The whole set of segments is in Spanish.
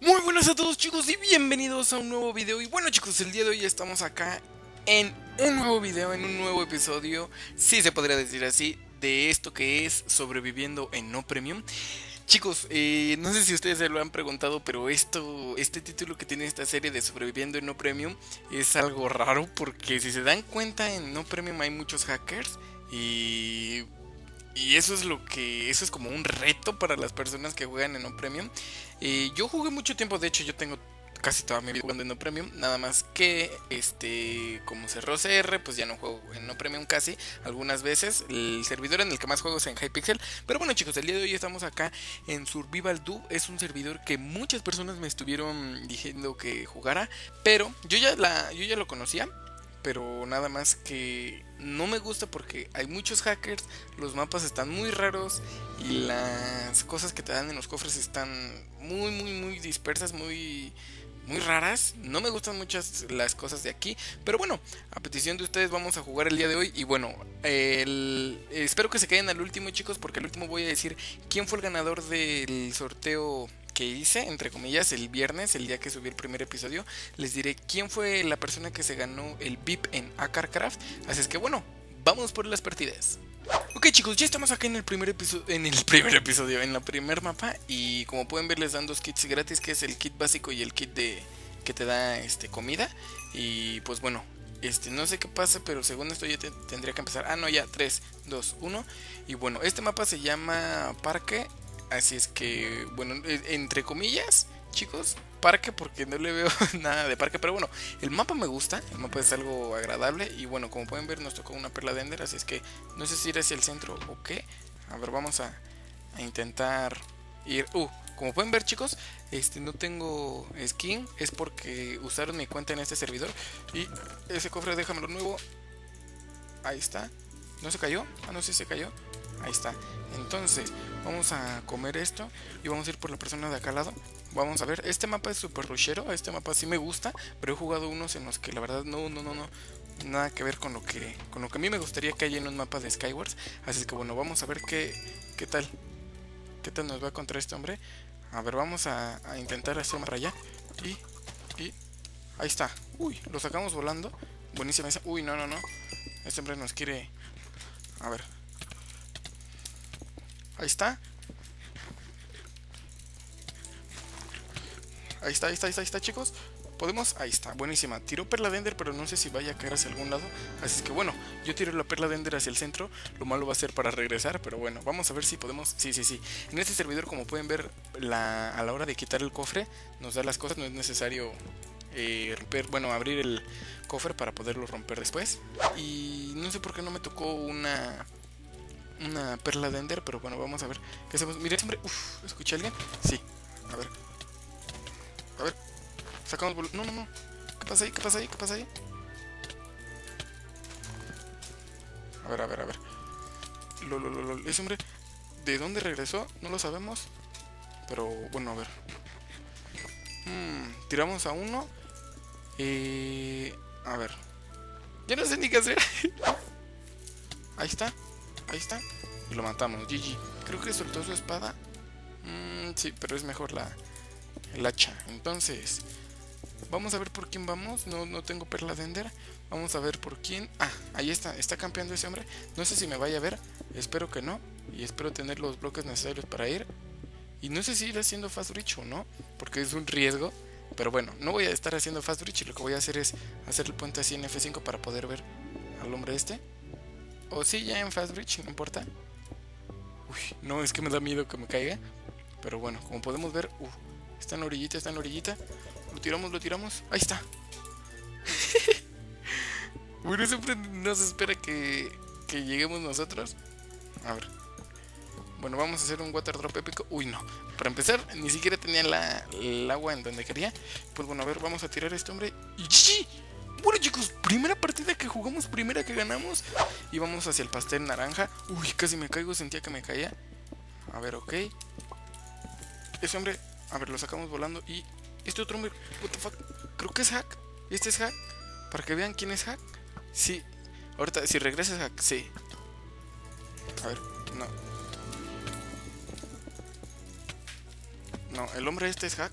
Muy buenas a todos, chicos, y bienvenidos a un nuevo video. Y bueno, chicos, el día de hoy estamos acá en un nuevo video, en un nuevo episodio, si se podría decir así, de esto que es Sobreviviendo en No-Premium. Chicos, no sé si ustedes se lo han preguntado, pero este título que tiene esta serie de Sobreviviendo en No-Premium es algo raro, porque si se dan cuenta, en No-Premium hay muchos hackers y eso es como un reto para las personas que juegan en No-Premium. Yo jugué mucho tiempo, de hecho yo tengo casi toda mi vida jugando en No-Premium, nada más que como cerró CR, pues ya no juego en No-Premium casi, algunas veces. El servidor en el que más juego es en Hypixel. Pero bueno, chicos, el día de hoy estamos acá en SurvivalDub. Es un servidor que muchas personas me estuvieron diciendo que jugara, pero yo ya lo conocía, pero nada más que no me gusta porque hay muchos hackers, los mapas están muy raros y las cosas que te dan en los cofres están muy dispersas, muy raras. No me gustan muchas las cosas de aquí, pero bueno, a petición de ustedes vamos a jugar el día de hoy. Y bueno, espero que se queden al último, chicos, porque al último voy a decir quién fue el ganador del sorteo que hice, entre comillas, el viernes, el día que subí el primer episodio. Les diré quién fue la persona que se ganó el VIP en AkarCraft. Así es que bueno, vamos por las partidas. Ok, chicos, ya estamos acá en el primer episodio, en la primer mapa. Y como pueden ver, les dan dos kits gratis, que es el kit básico y el kit que te da comida. Y pues bueno, no sé qué pasa, pero según esto ya tendría que empezar. Ah, no, ya, 3, 2, 1. Y bueno, este mapa se llama Parque. Así es que, bueno, entre comillas, chicos, parque, porque no le veo nada de parque. Pero bueno, el mapa me gusta, el mapa es algo agradable. Y bueno, como pueden ver, nos tocó una perla de Ender. Así es que no sé si ir hacia el centro o qué. A ver, vamos a intentar ir. Como pueden ver, chicos, no tengo skin. Es porque usaron mi cuenta en este servidor. Y ese cofre, déjamelo nuevo. Ahí está. ¿No se cayó? Ah, no sé si se cayó. Ahí está. Entonces vamos a comer esto y vamos a ir por la persona de acá al lado. Vamos a ver, este mapa es súper rushero. Este mapa sí me gusta, pero he jugado unos en los que la verdad no nada que ver con lo que a mí me gustaría que haya en un mapa de Skywars. Así que bueno, vamos a ver qué tal nos va contra este hombre. A ver, vamos a intentar hacer más allá. Y ahí está. Uy, lo sacamos volando. Buenísima esa. Uy, no. Este hombre nos quiere. A ver. Ahí está. Ahí está, chicos. Podemos, ahí está, buenísima. Tiró perla de Ender, pero no sé si vaya a caer hacia algún lado. Así que bueno, yo tiro la perla de Ender hacia el centro. Lo malo va a ser para regresar, pero bueno, vamos a ver si podemos. Sí. En este servidor, como pueden ver, a la hora de quitar el cofre, nos da las cosas. No es necesario abrir el cofre para poderlo romper después. Y no sé por qué no me tocó una perla de Ender, pero bueno, vamos a ver qué hacemos. Mira, hombre, uff, ¿escuché a alguien? Sí, a ver, sacamos bol. No, ¿qué pasa ahí? A ver, lol, ese hombre, ¿de dónde regresó? No lo sabemos, pero bueno, a ver. Tiramos a uno. A ver, ya no sé ni qué hacer. Ahí está. Y lo matamos. GG. Creo que soltó su espada. Sí, pero es mejor el hacha. Entonces, vamos a ver por quién vamos. No tengo perla de Ender. Vamos a ver por quién. Ah, ahí está. Está campeando ese hombre. No sé si me vaya a ver. Espero que no. Y espero tener los bloques necesarios para ir. Y no sé si ir haciendo fast reach o no, porque es un riesgo. Pero bueno, no voy a estar haciendo fast reach. Lo que voy a hacer es hacer el puente así en F5 para poder ver al hombre este. O sí, ya en fast bridge, no importa. Uy, no, es que me da miedo que me caiga. Pero bueno, como podemos ver, está en la orillita. Lo tiramos. Ahí está. Bueno, siempre nos espera que lleguemos nosotros. A ver. Bueno, vamos a hacer un water drop épico. Uy, no. Para empezar, ni siquiera tenía el agua en donde quería. Pues bueno, a ver, vamos a tirar a este hombre. ¡Y GG! Bueno, chicos, primera partida que jugamos, primera que ganamos. Y vamos hacia el pastel naranja. Uy, casi me caigo, sentía que me caía. A ver, ok. Ese hombre, a ver, lo sacamos volando. Y este otro hombre, what the fuck. Creo que es hack, este es hack. Para que vean quién es hack. Sí, ahorita, si regresa es hack, sí. A ver, no, el hombre este es hack.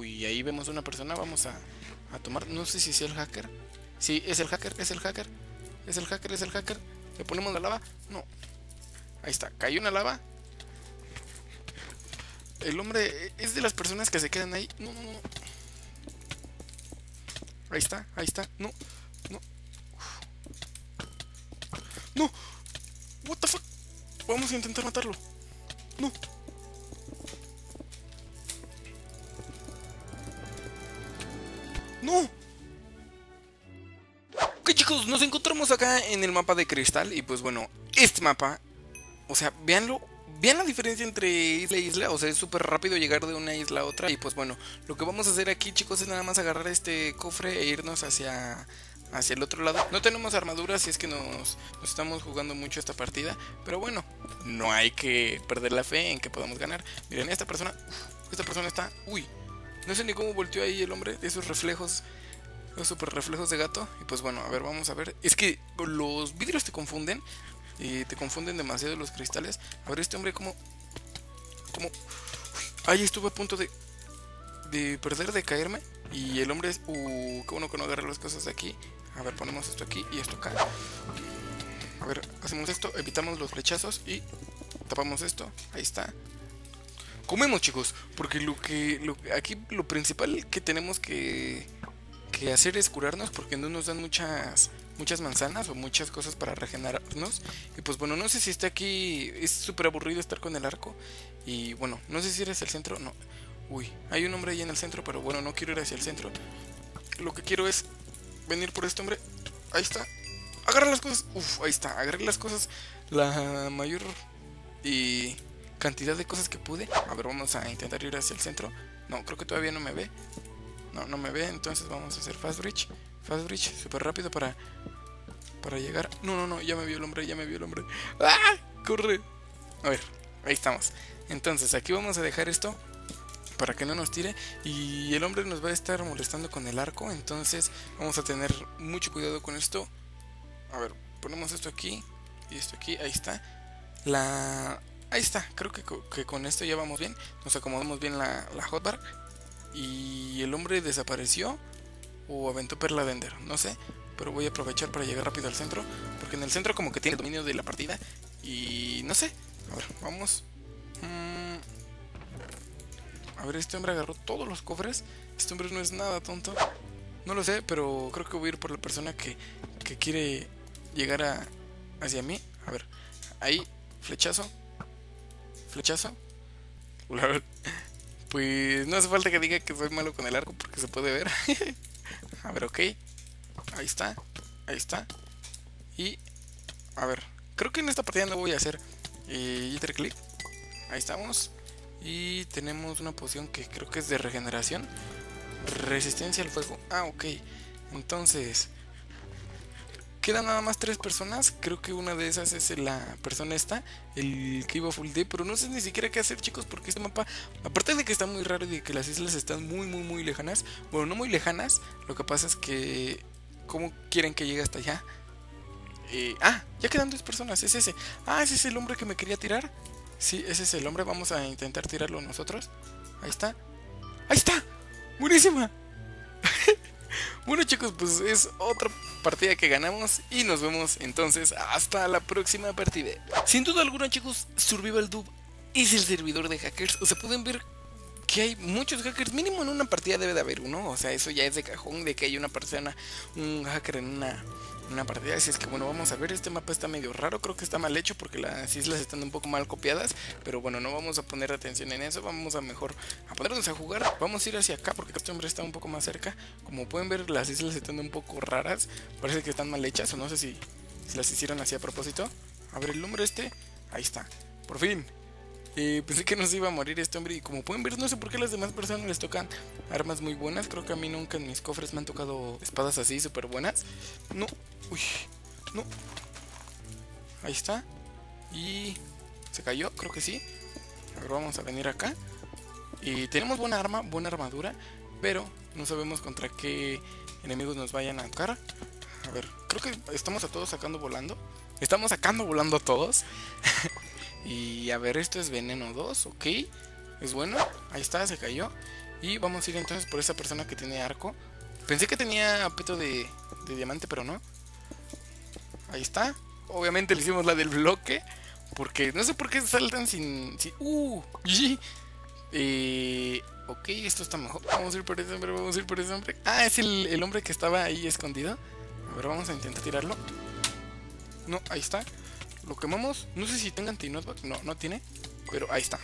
Uy, ahí vemos una persona, vamos a tomar. No sé si es el hacker. Sí, es el hacker, es el hacker. Es el hacker, es el hacker. Le ponemos la lava. No. Ahí está, cayó una lava. El hombre es de las personas que se quedan ahí. No, no, no. Ahí está, ahí está. No, no. Uf. No. What the fuck. Vamos a intentar matarlo. No. No. Ok, chicos, nos encontramos acá en el mapa de cristal. Y pues bueno, este mapa, o sea, véanlo. Vean la diferencia entre isla e isla, o sea, es súper rápido llegar de una isla a otra. Y pues bueno, lo que vamos a hacer aquí, chicos, es nada más agarrar este cofre e irnos hacia el otro lado. No tenemos armadura, así es que nos estamos jugando mucho esta partida. Pero bueno, no hay que perder la fe en que podamos ganar. Miren, esta persona está... Uy, no sé ni cómo volteó ahí el hombre, esos reflejos... Los súper reflejos de gato. Y pues bueno, a ver, vamos a ver. Es que los vidrios te confunden. Y te confunden demasiado los cristales. A ver, este hombre como... Ahí estuve a punto de perder, de caerme. Y el hombre es... qué bueno que no agarra las cosas de aquí. A ver, ponemos esto aquí y esto acá. A ver, hacemos esto, evitamos los flechazos y tapamos esto. Ahí está. Comemos, chicos, porque aquí lo principal que tenemos que hacer es curarnos, porque no nos dan muchas manzanas o muchas cosas para regenerarnos. Y pues bueno, no sé si está aquí. Es súper aburrido estar con el arco. Y bueno, no sé si ir hacia el centro. No. Uy, hay un hombre ahí en el centro, pero bueno, no quiero ir hacia el centro. Lo que quiero es venir por este hombre. Ahí está. Agarra las cosas. Uf, ahí está. Agarré las cosas. La mayor cantidad de cosas que pude. A ver, vamos a intentar ir hacia el centro. No, creo que todavía no me ve. No, no me ve. Entonces vamos a hacer fast bridge. Fast bridge, súper rápido para llegar. No, no, no, ya me vio el hombre, ya me vio el hombre. ¡Ah! ¡Corre! A ver, ahí estamos. Entonces, aquí vamos a dejar esto para que no nos tire. Y el hombre nos va a estar molestando con el arco. Entonces, vamos a tener mucho cuidado con esto. A ver, ponemos esto aquí y esto aquí. Ahí está. Ahí está, creo que con esto ya vamos bien. Nos acomodamos bien la hotbar. Y el hombre desapareció. O aventó Perla Vender, no sé. Pero voy a aprovechar para llegar rápido al centro, porque en el centro como que tiene el dominio de la partida. Y no sé. A ver, vamos. A ver, este hombre agarró todos los cofres. Este hombre no es nada tonto. No lo sé, pero creo que voy a ir por la persona que quiere llegar hacia mí. A ver, ahí, flechazo. Flechazo. Pues no hace falta que diga que soy malo con el arco, porque se puede ver. A ver, ok. Ahí está. Ahí está. Y... A ver. Creo que en esta partida no voy a hacer interclick. Ahí estamos. Y tenemos una poción que creo que es de regeneración. Resistencia al fuego. Ah, ok. Entonces... Quedan nada más 3 personas. Creo que una de esas es la persona esta, el que iba full D, pero no sé ni siquiera qué hacer, chicos, porque este mapa, aparte de que está muy raro y de que las islas están muy, muy, muy lejanas. Bueno, no muy lejanas, lo que pasa es que... ¿Cómo quieren que llegue hasta allá? Ya quedan 2 personas, es ese. Ah, ese es el hombre que me quería tirar. Sí, ese es el hombre, vamos a intentar tirarlo nosotros. Ahí está. ¡Ahí está! ¡Buenísima! Bueno, chicos, pues es otra partida que ganamos y nos vemos entonces hasta la próxima partida. Sin duda alguna, chicos, SurvivalDub es el servidor de hackers. O sea, pueden ver que hay muchos hackers. Mínimo en una partida debe de haber uno. O sea, eso ya es de cajón de que hay una persona, un hacker en una partida. Así es que bueno, vamos a ver. Este mapa está medio raro. Creo que está mal hecho porque las islas están un poco mal copiadas. Pero bueno, no vamos a poner atención en eso. Vamos a mejor a ponernos a jugar. Vamos a ir hacia acá porque este hombre está un poco más cerca. Como pueden ver, las islas están un poco raras. Parece que están mal hechas. O no sé si las hicieron así a propósito. A ver, el hombre este. Ahí está. Por fin. Pensé que nos iba a morir este hombre. Y como pueden ver, no sé por qué a las demás personas les tocan armas muy buenas. Creo que a mí nunca en mis cofres me han tocado espadas así súper buenas. No. Uy, no. Ahí está. Y... ¿se cayó? Creo que sí. A ver, vamos a venir acá. Y tenemos buena arma, buena armadura, pero no sabemos contra qué enemigos nos vayan a atacar. A ver, creo que estamos a todos sacando volando. Estamos sacando volando a todos. Y a ver, esto es veneno 2, ok. Es bueno, ahí está, se cayó. Y vamos a ir entonces por esa persona que tiene arco. Pensé que tenía apeto de diamante, pero no. Ahí está. Obviamente le hicimos la del bloque, porque no sé por qué saltan sin... ok, esto está mejor. Vamos a ir por ese hombre, vamos a ir por ese hombre. Ah, es el hombre que estaba ahí escondido. A ver, vamos a intentar tirarlo. No, ahí está. Lo quemamos. No sé si tenga anti-knockback. No, no tiene. Pero ahí está.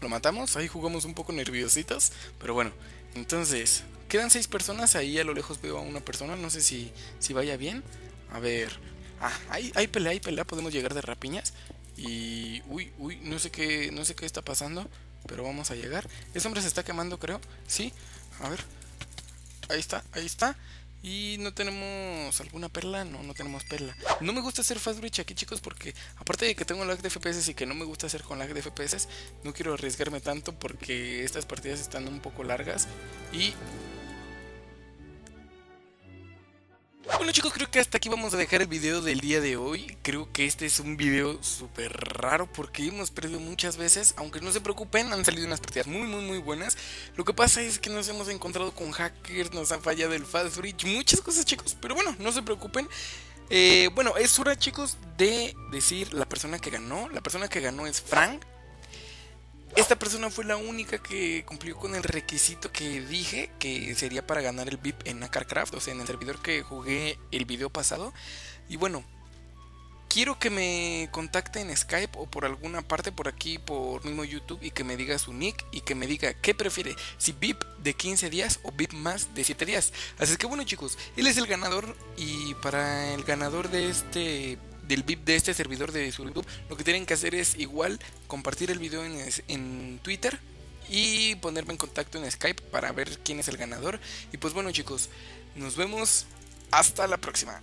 Lo matamos. Ahí jugamos un poco nerviositos. Pero bueno. Entonces, quedan 6 personas. Ahí a lo lejos veo a una persona. No sé si vaya bien. A ver. Ah, hay pelea, hay pelea. Podemos llegar de rapiñas. Y... Uy, no sé qué está pasando. Pero vamos a llegar. Ese hombre se está quemando, creo. Sí. A ver. Ahí está. Y no tenemos alguna perla, no tenemos perla. No me gusta hacer fast breach aquí, chicos, porque aparte de que tengo lag de FPS y que no me gusta hacer con lag de FPS, no quiero arriesgarme tanto porque estas partidas están un poco largas. Y bueno, chicos, creo que hasta aquí vamos a dejar el video del día de hoy. Creo que este es un video súper raro porque hemos perdido muchas veces. Aunque no se preocupen, han salido unas partidas muy buenas. Lo que pasa es que nos hemos encontrado con hackers, nos ha fallado el fast breach, muchas cosas, chicos. Pero bueno, no se preocupen. Bueno, es hora, chicos, de decir la persona que ganó. La persona que ganó es Frank. Esta persona fue la única que cumplió con el requisito que dije que sería para ganar el VIP en AkarCraft, o sea, en el servidor que jugué el video pasado. Y bueno, quiero que me contacte en Skype o por alguna parte por aquí, por mismo YouTube, y que me diga su nick y que me diga qué prefiere, si VIP de 15 días o VIP más de 7 días. Así que bueno, chicos, él es el ganador, y para el ganador de este... del VIP de este servidor de SurvivalDub, lo que tienen que hacer es igual compartir el video en Twitter y ponerme en contacto en Skype para ver quién es el ganador. Y pues bueno, chicos, nos vemos hasta la próxima.